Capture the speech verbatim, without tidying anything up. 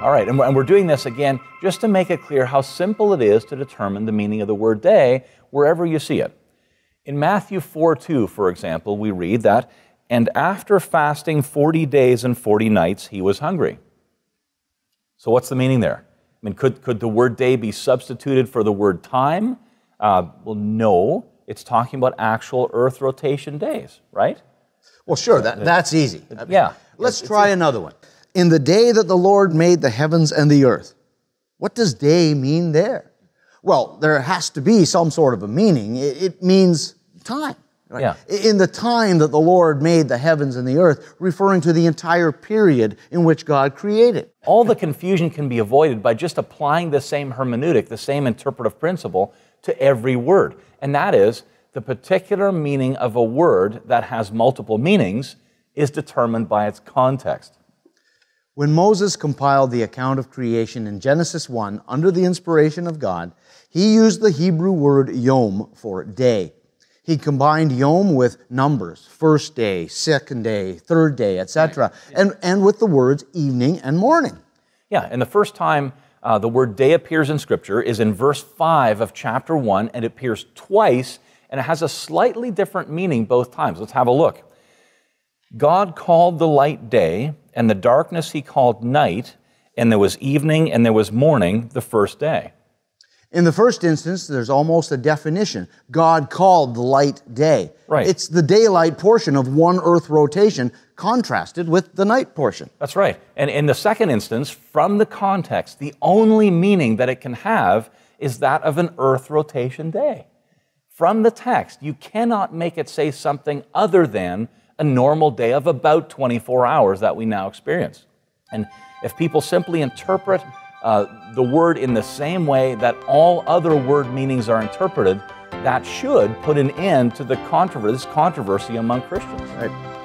All right, and we're doing this again just to make it clear how simple it is to determine the meaning of the word day wherever you see it. In Matthew four two, for example, we read that, "And after fasting forty days and forty nights, he was hungry." So what's the meaning there? I mean, could, could the word day be substituted for the word time? Uh, well, no. It's talking about actual Earth rotation days, right? Well, sure, that, that's easy. I mean, yeah. Let's try another one. "In the day that the Lord made the heavens and the earth." What does day mean there? Well, there has to be some sort of a meaning. It, it means time. Right? Yeah. In the time that the Lord made the heavens and the earth, referring to the entire period in which God created. All the confusion can be avoided by just applying the same hermeneutic, the same interpretive principle to every word. And that is, the particular meaning of a word that has multiple meanings is determined by its context. When Moses compiled the account of creation in Genesis one under the inspiration of God, he used the Hebrew word yom for day. He combined yom with numbers, first day, second day, third day, et cetera, right. yeah. and, and with the words evening and morning. Yeah, and the first time uh, the word day appears in Scripture is in verse five of chapter one, and it appears twice, and it has a slightly different meaning both times. Let's have a look. "God called the light day, and the darkness he called night, and there was evening and there was morning the first day." In the first instance, there's almost a definition. God called the light day. Right. It's the daylight portion of one Earth rotation contrasted with the night portion. That's right. And in the second instance, from the context, the only meaning that it can have is that of an Earth rotation day. From the text, you cannot make it say something other than a normal day of about twenty-four hours that we now experience. And if people simply interpret uh, the word in the same way that all other word meanings are interpreted, that should put an end to the controversy, this controversy among Christians. Right.